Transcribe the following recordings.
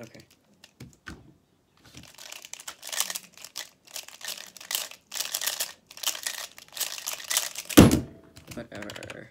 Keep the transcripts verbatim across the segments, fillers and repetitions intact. Okay. Whatever.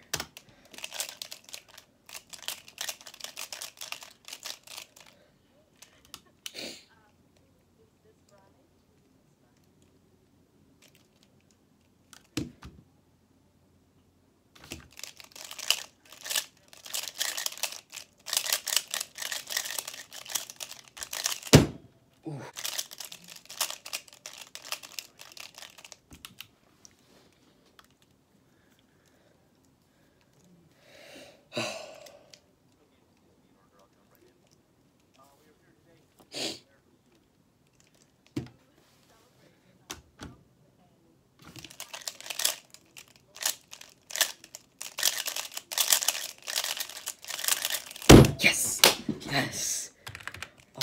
Yes! Yes!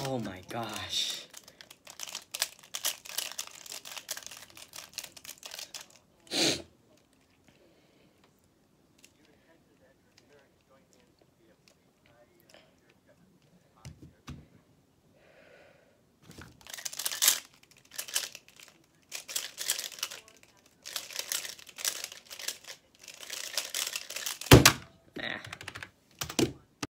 Oh my gosh.